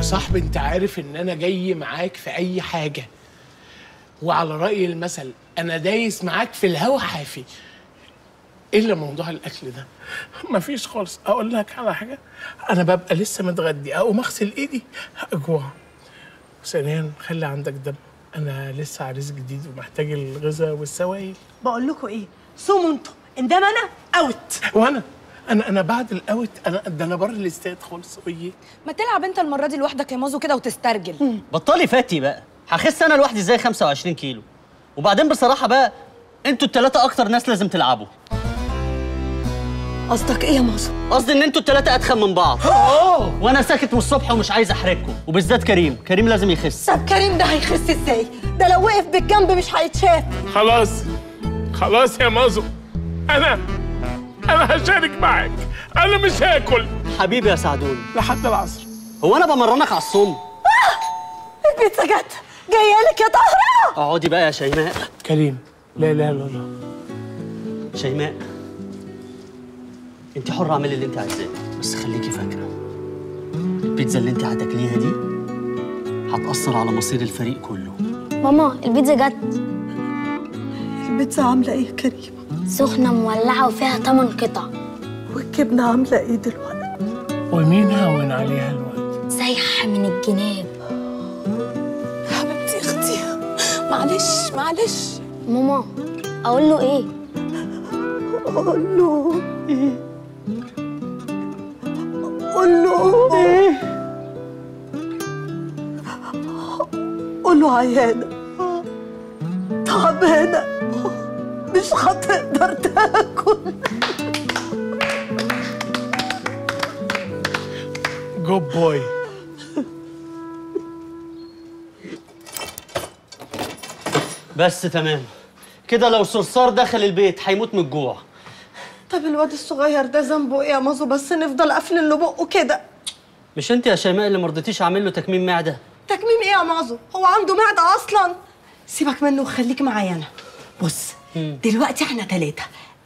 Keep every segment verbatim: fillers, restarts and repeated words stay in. يا صاحبي انت عارف ان انا جاي معاك في اي حاجه، وعلى راي المثل انا دايس معاك في الهوا حافي، الا موضوع الاكل ده مفيش خالص. اقول لك على حاجه، انا ببقى لسه متغدي اقوم اغسل ايدي اجوع، ثانيا خلي عندك دم، انا لسه عريس جديد ومحتاج الغذاء والسوائل. بقول لكم ايه، صوموا انتوا، اندم انا اوت. وانا انا انا بعد الاوت انا ده انا بره الاستاد خالص. ايه ما تلعب انت المره دي لوحدك يا مازو كده وتسترجل. مم. بطلي فاتي بقى، هخس انا لوحدي ازاي خمسة وعشرين كيلو؟ وبعدين بصراحه بقى انتوا الثلاثه اكتر ناس لازم تلعبوا. قصدك ايه يا مازو؟ قصدي ان انتوا الثلاثه اتخن من بعض. اوه وانا ساكت من الصبح ومش عايز احرجكم، وبالذات كريم، كريم لازم يخس. طب كريم ده هيخس ازاي؟ ده لو وقف بالجنب مش هيتشاف. خلاص خلاص يا مازو، انا أنا هشارك معاك، أنا مش هاكل. حبيبي يا سعدون لحد العصر. هو أنا بمرنك على الصوم؟ آه البيتزا جت جاية لك يا طهرة. اقعدي بقى يا شيماء. كريم لا لا لا لا. شيماء أنت حرة، اعملي اللي أنت عايزاه، بس خليكي فاكرة البيتزا اللي أنت هتاكليها دي هتأثر على مصير الفريق كله. ماما البيتزا جت. البيتزا عاملة إيه يا كريم؟ سخنة مولعة وفيها ثمان قطع. والجبنة عاملة إيه دلوقتي؟ ومين هون عليها الوقت؟ سايحة من الجناب. حبيبتي أختي معلش معلش. ماما أقول له إيه؟ أقول له إيه؟ أقول له إيه؟ أقول له عيانة تعبانة مش هتقدر تاكل. جود بوي. بس تمام كده، لو صرصار دخل البيت هيموت من الجوع. طب الواد الصغير ده ذنبه ايه يا مازو؟ بس نفضل قافلين له بقه كده. مش انت يا شيماء اللي ما رضيتيش اعمل له تكميم معده؟ تكميم ايه يا مازو؟ هو عنده معده اصلا؟ سيبك منه وخليك معايا انا. بص دلوقتي احنا تلاتة،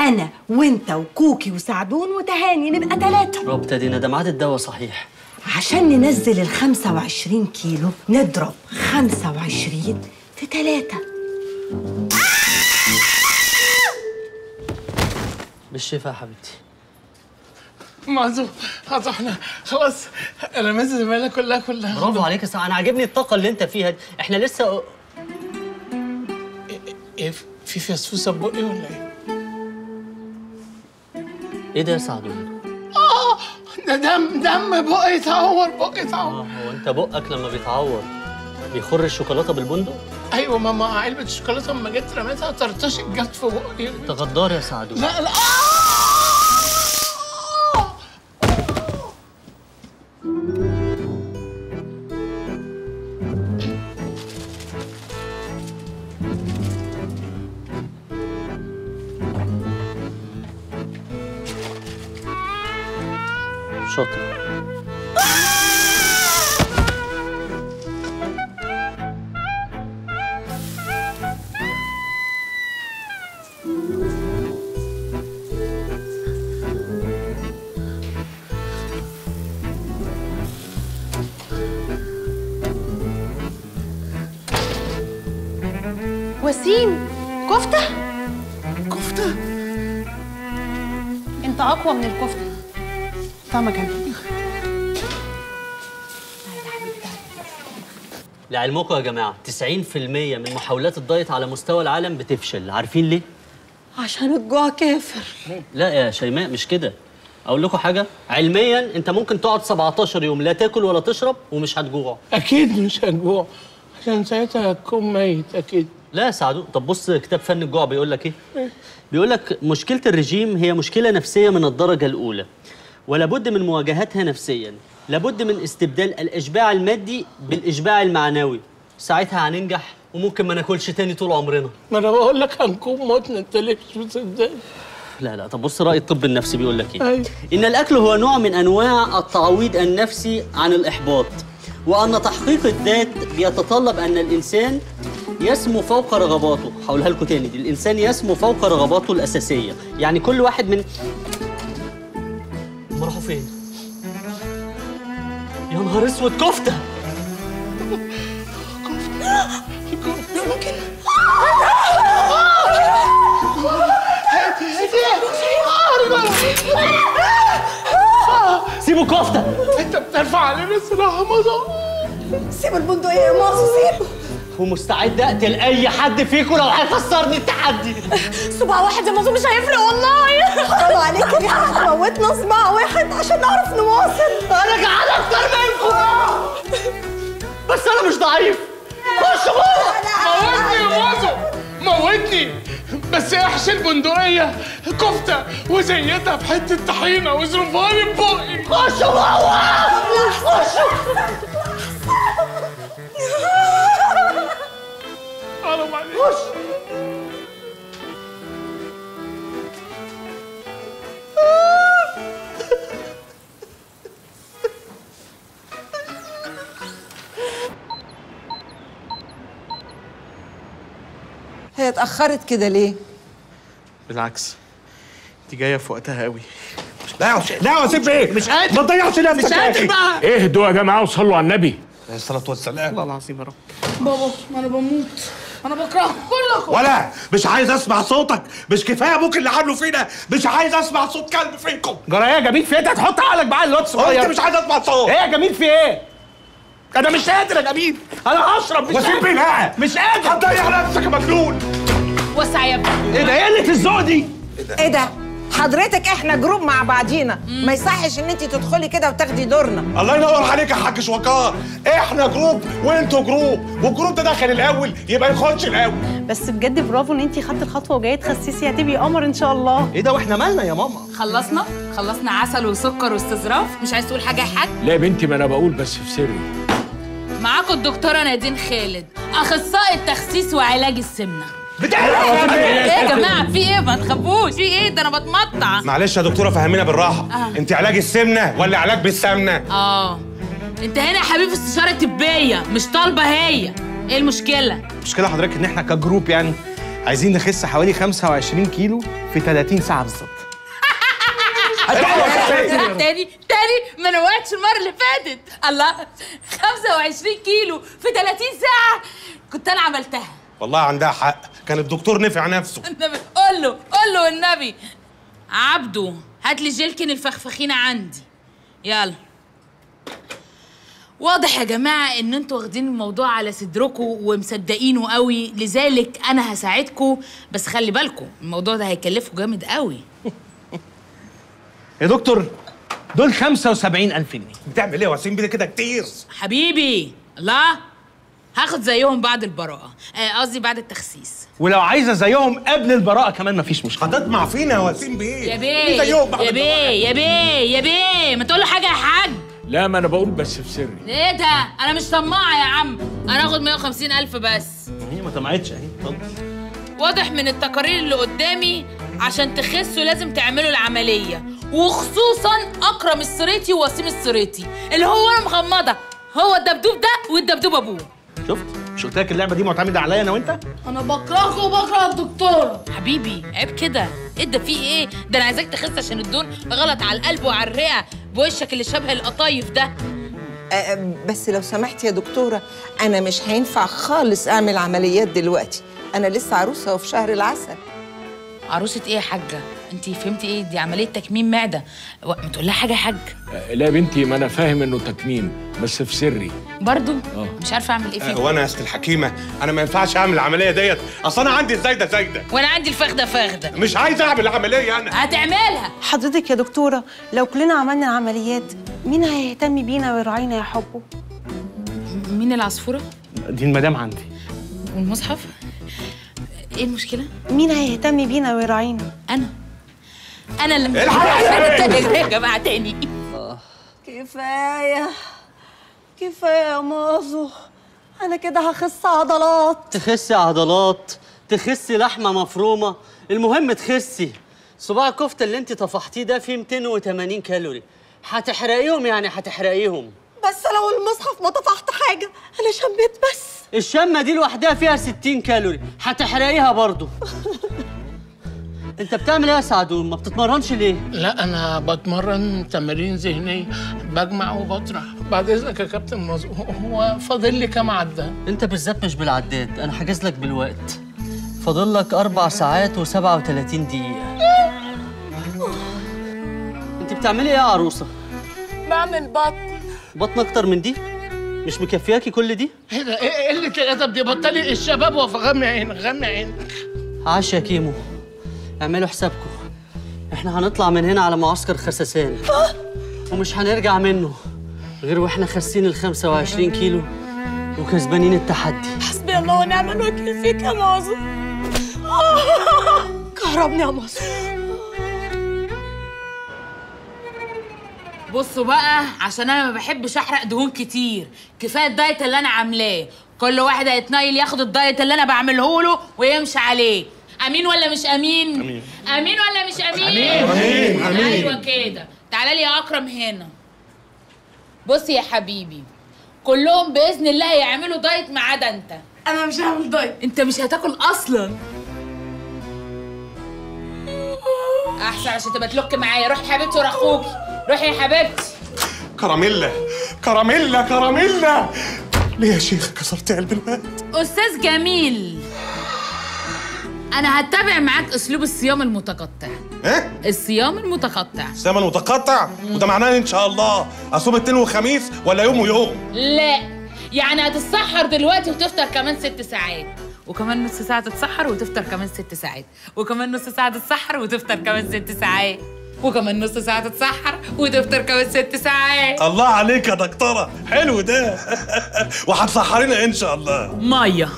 أنا وأنت وكوكي وسعدون وتهاني، نبقى تلاتة. وابتدينا ده ميعاد الدواء صحيح. عشان ننزل ال خمسة وعشرين كيلو نضرب خمسة وعشرين في تلاتة. بالشفاء يا حبيبتي. معزوم معزوم احنا خلاص، أنا مازن المالة كلها كلها. برافو عليك يا سعد، أنا عاجبني الطاقة اللي أنت فيها دي، احنا لسه ايه في فسفوسه في بقي ولا ايه؟ ايه ده يا سعدون؟ اه ده دم دم بقي اتعور بقي اتعور. اه هو انت بقك لما بيتعور بيخر الشوكولاته بالبندق؟ ايوه ماما، علبه الشوكولاته لما جت رميتها طرطشت جت في بقي. انت غدار يا سعدون. لا لا آه! شاطر. وسيم كفتة؟ كفتة؟ انت اقوى من الكفتة. لعلمكم يا جماعه تسعين بالمية من محاولات الدايت على مستوى العالم بتفشل، عارفين ليه؟ عشان الجوع كافر. لا يا شيماء مش كده، اقول لكم حاجه علميا، انت ممكن تقعد سبعتاشر يوم لا تاكل ولا تشرب ومش هتجوع. اكيد مش هتجوع، عشان ساعتها هتكون ميت اكيد. لا يا سعدو، طب بص كتاب فن الجوع بيقول لك ايه؟ بيقول لك مشكله الرجيم هي مشكله نفسيه من الدرجه الاولى، ولابد من مواجهتها نفسياً، لابد من استبدال الإشباع المادي بالإشباع المعنوي، ساعتها هننجح وممكن ما ناكلش تاني طول عمرنا. ما أنا بقول لك هنكون متنا، أنت ليه مش مصدقني؟ لا لا طب بص رأي الطب النفسي بيقول لك إيه؟ أيوه. إن الأكل هو نوع من أنواع التعويض النفسي عن الإحباط، وأن تحقيق الذات بيتطلب أن الإنسان يسمو فوق رغباته، هقولها لكم تاني دي، الإنسان يسمو فوق رغباته الأساسية، يعني كل واحد من ما راحوا فين؟ يا نهار اسود كفته. كفته ممكن. هاتي هاتي سيبوا الكفته. انت بترفع علينا السلاح يا مازو. سيبوا البندقيه يا مازو سيبوا. ومستعد اقتل اي حد فيكم لو هيخسرني التحدي. صباع واحد يا مازو مش هيفرق والله. طبعا عليك يا هتموتنا صباع واحد عشان نعرف نواصل. انا جعان اكتر منكم بس انا مش ضعيف. خش جوه. موتني يا مازو موتني بس احشي البندقيه كفته وزيتها بحته طحينه وزرفاني ببقي. خش جوه. خش حرام عليك. خش هي اتأخرت كده ليه؟ بالعكس انت جايه في وقتها قوي. لا يا حسين لا يا حسين ايه؟ مش قادر ما تضيعش نفسك. مش قادر بقى. اهدوا يا جماعه وصلوا على النبي عليه الصلاة والسلام. الله العظيم يا رب. بابا انا بموت انا بكرهكم كلكم. ولا مش عايز اسمع صوتك. مش كفايه ابوك اللي عامله فينا. مش عايز اسمع صوت كلب فيكم. جرى ايه يا جميل في ايه؟ تحط عقلك بقى على الواد الصغير. انت مش عايز اسمع صوت. ايه يا جميل في ايه؟ انا مش قادر يا جميل. انا هشرب مش قادر. لا مش قادر. هتضيع نفسك يا مجنون. وسع يا ابني. ايه ده؟ ايه قله الذوق دي؟ ايه ده؟ حضرتك احنا جروب مع بعضينا، ما يصحش ان انت تدخلي كده وتاخدي دورنا. الله ينور عليك يا حاج شوكار، احنا جروب وانتوا جروب، والجروب ده دخل الاول يبقى يخش الاول. بس بجد برافو ان انت خدتي الخطوه وجايه تخسسي هتبقي قمر ان شاء الله. ايه ده واحنا مالنا يا ماما؟ خلصنا؟ خلصنا عسل وسكر واستظراف، مش عايز تقول حاجه يا حاج؟ لا يا بنتي ما انا بقول بس في سري. معاكم الدكتوره نادين خالد، اخصائي التخسيس وعلاج السمنه. بتعمل ايه يا جماعه؟ في ايه؟ ما تخافوش في ايه؟ ده انا بتمطع. معلش يا دكتوره فهمينا بالراحه. آه. انت علاج السمنه ولا علاج بالسمنه؟ اه انت هنا يا حبيبي في استشاره طبيه مش طالبه. هي ايه المشكله؟ المشكله حضرتك ان احنا كجروب يعني عايزين نخس حوالي خمسة وعشرين كيلو في ثلاثين ساعه بالظبط. تاني تاني ما نوعتش المره اللي فاتت. الله خمسة وعشرين كيلو في ثلاثين ساعه كنت انا عملتها. والله عندها حق، كان الدكتور نفع نفسه. قول له قول له النبي. عبده هات لي جيلكن الفخفخينه عندي. يلا. واضح يا جماعه ان انتوا واخدين الموضوع على صدركم ومصدقينه قوي، لذلك انا هساعدكم بس خلي بالكم الموضوع ده هيكلفكم جامد قوي. يا دكتور دول خمسة وسبعين ألف جنيه. بتعمل ايه يا وسيم بيه كده كتير؟ حبيبي الله هاخد زيهم بعد البراءة، قصدي بعد التخسيس. ولو عايزة زيهم قبل البراءة كمان مفيش مشكلة. هتطمع فينا يا وسيم بيه. يا بيه يا بيه يا بيه يا بيه ما تقول له حاجة يا حاج. لا ما أنا بقول بس في سري. إيه ده؟ أنا مش طماعة يا عم، أنا هاخد مية وخمسين ألف بس. هي ما طمعتش أهي اتفضل. واضح من التقارير اللي قدامي عشان تخسوا لازم تعملوا العملية، وخصوصًا أكرم السريتي ووسيم السريتي، اللي هو أنا مغمضة، هو الدبدوب ده والدبدوب أبوه. شفت؟ مش قلت لك اللعبة دي معتمدة عليا أنا وأنت؟ أنا بكرهك وبكره الدكتورة. حبيبي عيب كده، إيه ده في إيه؟ ده أنا عايزاك تخس عشان الدون غلط على القلب وعلى الرئة بوشك اللي شبه القطايف ده. أه بس لو سمحت يا دكتورة أنا مش هينفع خالص أعمل عمليات دلوقتي، أنا لسه عروسة وفي شهر العسل. عروسة إيه يا حاجة؟ أنت فهمتي إيه؟ دي عملية تكميم معدة، ما تقول لها حاجة يا حاج. أه لا يا بنتي ما أنا فاهم إنه تكميم. بس في سري برضو أوه. مش عارفه اعمل ايه فيها. أه وانا يا ست الحكيمه انا ما ينفعش اعمل العمليه ديت، اصل انا عندي الزايده زايده وانا عندي الفخده فخده. مش عايز اعمل عمليه انا. هتعملها حضرتك يا دكتوره. لو كلنا عملنا العمليات مين هيهتم بينا ويراعينا يا حبه؟ مين العصفوره دي؟ المدام عندي. والمصحف ايه المشكله؟ مين هيهتم بينا ويراعينا؟ انا انا اللي الحقيقه يا جماعه تاني. كفايه كفايه يا مازو، أنا كده هخس عضلات. تخسي عضلات، تخسي لحمة مفرومة، المهم تخسي. صباع الكفتة اللي أنت طفحتيه ده فيه مئتين وتمانين كالوري، هتحرقيهم يعني هتحرقيهم. بس لو المصحف ما طفحت حاجة، أنا شميت بس. الشمة دي لوحدها فيها ستين كالوري، هتحرقيها برضه. انت بتعمل ايه يا سعد وما بتتمرنش ليه؟ لا انا بتمرن تمارين ذهنيه، بجمع وبطرح. بعد اذنك يا كابتن مرزوق، هو فاضل لي كام عداد؟ انت بالذات مش بالعداد، انا حاجز لك بالوقت. فاضل لك اربع ساعات وسبعة وتلاتين دقيقة. انت بتعملي ايه يا عروسة؟ بعمل بطن. بطن اكتر من دي؟ مش مكفياكي كل دي؟ ايه ده؟ ايه قلة الأدب دي؟ بطلي الشباب وغمي عينك، غمي عينك. عاش يا كيمو، اعملوا حسابكم. احنا هنطلع من هنا على معسكر خساسان. ومش هنرجع منه غير واحنا خاسين ال خمسة وعشرين كيلو وكسبانين التحدي. حسبي الله ونعم الوكيل فيك يا معظم. كهربني يا معظم. بصوا بقى، عشان انا ما بحبش احرق دهون كتير، كفايه الدايت اللي انا عاملاه. كل واحد هيتنيل ياخد الدايت اللي انا بعمله له ويمشي عليه. امين ولا مش امين؟ امين. امين ولا مش امين؟ امين. امين. امين. ايوه كده. تعالى لي يا اكرم هنا. بصي يا حبيبي، كلهم باذن الله هيعملوا دايت ما عدا انت. انا مش هعمل دايت. انت مش هتاكل اصلا. احسن عشان تبقى تلوك معايا. روح حبيبتي ورا اخوكي. روحي يا حبيبتي. كراميلا كراميلا كراميلا. ليه يا شيخ كسرت علب الماء؟ استاذ جميل، انا هتبع معاك اسلوب الصيام المتقطع. ايه؟ الصيام المتقطع. الصيام المتقطع؟ وده معناه ان شاء الله اصوم اثنين وخميس ولا يوم ويوم؟ لا، يعني هتتسحر دلوقتي وتفطر كمان ست ساعات، وكمان نص ساعه تتسحر وتفطر كمان ست ساعات، وكمان نص ساعه تتسحر وتفطر كمان ست ساعات، وكمان نص ساعة تتسحر وتفطر كمان ست ساعات. الله عليك يا دكتورة، حلو ده. وهتسحرينا إن شاء الله. مية.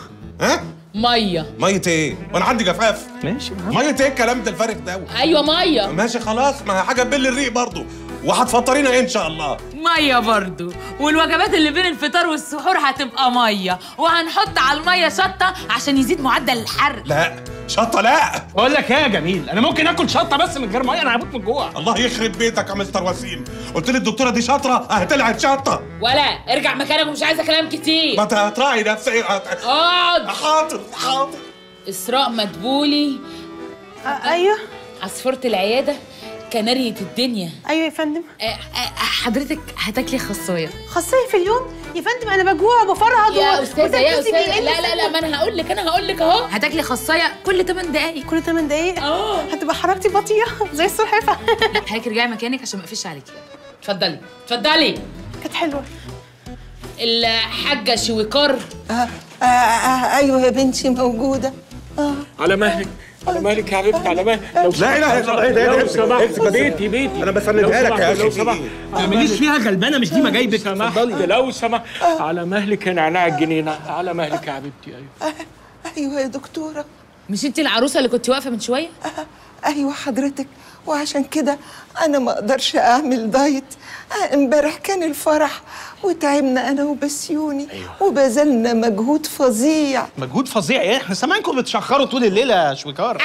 ها؟ مية. مية إيه؟ وأنا عندي جفاف. ماشي. مية إيه الكلام ده الفارغ ده؟ أيوه مية. ماشي خلاص، ما هي حاجة تبل الريق برضه. وهتفطرينا إن شاء الله. مية برضه، والوجبات اللي بين الفطار والسحور هتبقى مية، وهنحط على المية شطة عشان يزيد معدل الحرق. لا. شطة لا. بقول لك ايه يا جميل، انا ممكن اكل شطة بس من غير ميه، انا هموت من الجوع. الله يخرب بيتك يا مستر وسيم، قلت لي الدكتورة دي شاطرة هتلعب شطة. ولا ارجع مكانك ومش عايزة كلام كتير. ما انت هتراعي نفسك. اقعد. حاضر حاضر. اسراء مدبولي. ايوه. عصفورة العيادة، كنارية الدنيا. ايوه يا فندم. حضرتك هتاكلي خصايه؟ خصايه في اليوم يا فندم؟ انا بجوع وبفرهد. يا استاذه يا استاذه، لا لا لا، ما انا هقول لك، انا هقول لك اهو. هتاكلي خصايه كل تمن دقايق. كل تمن دقايق؟ اه. هتبقى حركتي بطيئه زي السلحفاه. لا حضرتك رجعي مكانك عشان ما اقفش عليكي. اتفضلي اتفضلي. كانت حلوه الحاجه شويكار. آه. آه. آه. ايوه يا بنتي موجوده. اه على مهلك على مالك يا حبيبتي، على مالك. لا اله الا الله. لو سمحت بيتي بيتي، انا بسندها لك يا اخي. لو سمحت ما تعمليش فيها غلبانه، مش دي مجايبك. اتفضلي لو سمحت. على مهلك يا نعناع الجنينه، على مهلك يا حبيبتي. ايوه ايوه يا دكتوره، مش انت العروسه اللي كنت واقفه من شويه؟ ايوه حضرتك، وعشان كده انا ما اقدرش اعمل دايت. امبارح كان الفرح وتعبنا انا وبسيوني. أيوة. وبذلنا مجهود فظيع. مجهود فظيع ايه؟ احنا سامعينكم بتشخروا طول الليله يا شويكار.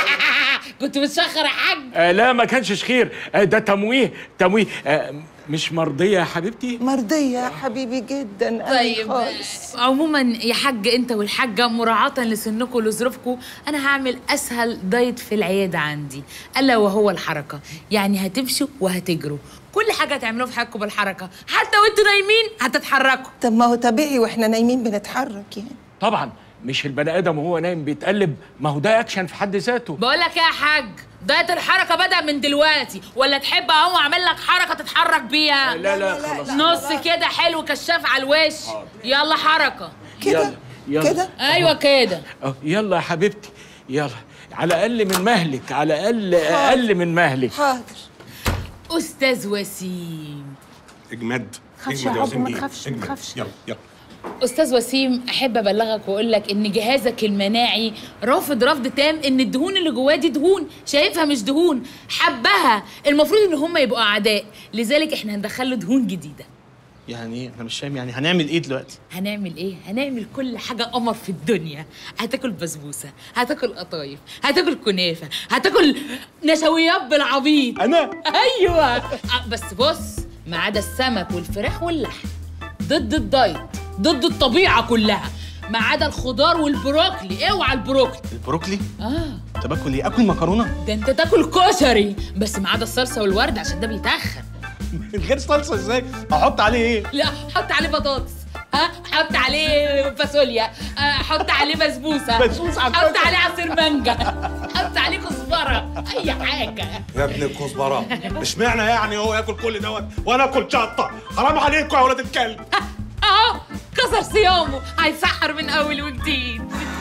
كنت بتشخر يا حاج؟ آه لا ما كانش شخير، آه ده تمويه تمويه. آه مش مرضيه يا حبيبتي؟ مرضيه يا حبيبي جدا. طيب خالص. عموما يا حاج انت والحاجه، مراعاه لسنكم ولظروفكم، انا هعمل اسهل دايت في العياده عندي، الا وهو الحركه. يعني هتمشوا وهتجروا، كل حاجه هتعملوها في حياتكم بالحركه، حتى وانتوا نايمين هتتحركوا. طب ما هو طبيعي واحنا نايمين بنتحرك يعني. طبعا، مش البني ادم وهو نايم بيتقلب، ما هو ده اكشن في حد ذاته. بقول لك ايه يا حاج، دايت الحركه بدأ من دلوقتي، ولا تحب اهو اعمل لك حركه تتحرك بيها؟ لا لا خلاص، نص كده حلو كشاف على الوش. يلا حركه كده كده. ايوه كده. يلا يا حبيبتي يلا، على اقل من مهلك، على اقل اقل من مهلك. حاضر استاذ وسيم. اجمد اجمد يا وسيم. ما تخافش ما تخافش. يلا يلا أستاذ وسيم، أحب أبلغك وأقول لك إن جهازك المناعي رافض رفض تام إن الدهون اللي جواه دي دهون، شايفها مش دهون، حبها. المفروض إن هم يبقوا أعداء، لذلك إحنا هندخل له دهون جديدة. يعني إيه؟ أنا مش فاهم، يعني هنعمل إيه دلوقتي؟ هنعمل إيه؟ هنعمل كل حاجة قمر في الدنيا. هتاكل بسبوسة، هتاكل قطايف، هتاكل كنافة، هتاكل نشويات بالعبيط. أنا؟ أيوه. بس بص، ما عدا السمك والفراخ واللحم، ضد الدايت، ضد الطبيعة كلها. ما عدا الخضار والبروكلي. اوعى البروكلي. البروكلي؟ اه. طب اكل ايه؟ اكل مكرونه؟ ده انت تاكل كشري، بس ما عدا الصلصه والورد عشان ده بيتاخر. من غير صلصه ازاي؟ احط عليه ايه؟ لا حط عليه بطاطس. ها حط عليه فاصوليا، حط عليه بسبوسه، بسبوسه حط عليه عصير مانجا، حط عليه كزبره، اي حاجه يا ابني. الكزبره اشمعنى يعني هو ياكل كل دوت وانا اكل شطه؟ حرام عليكم يا ولاد الكلب. اهو كسر صيامه، هيسحر من اول وجديد.